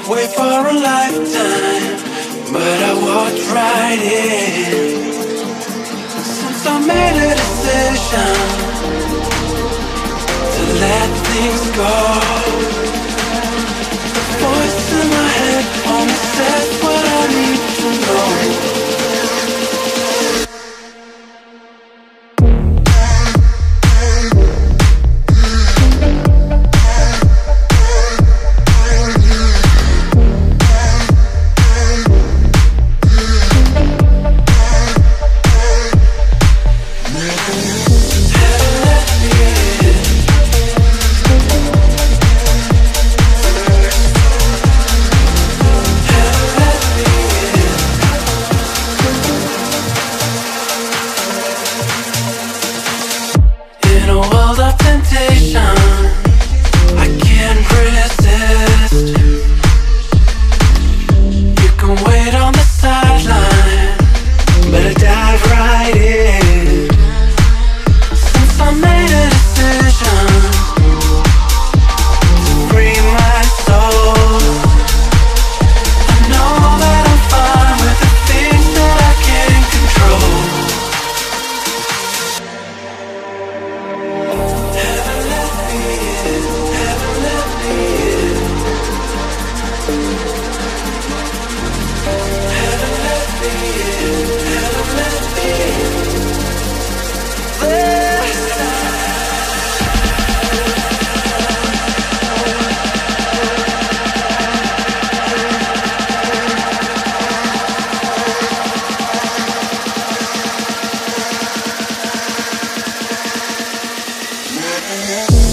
could wait for a lifetime, but I walked right in. Since I made a decision to let things go, the voice in my head only says what I need to know. Yeah.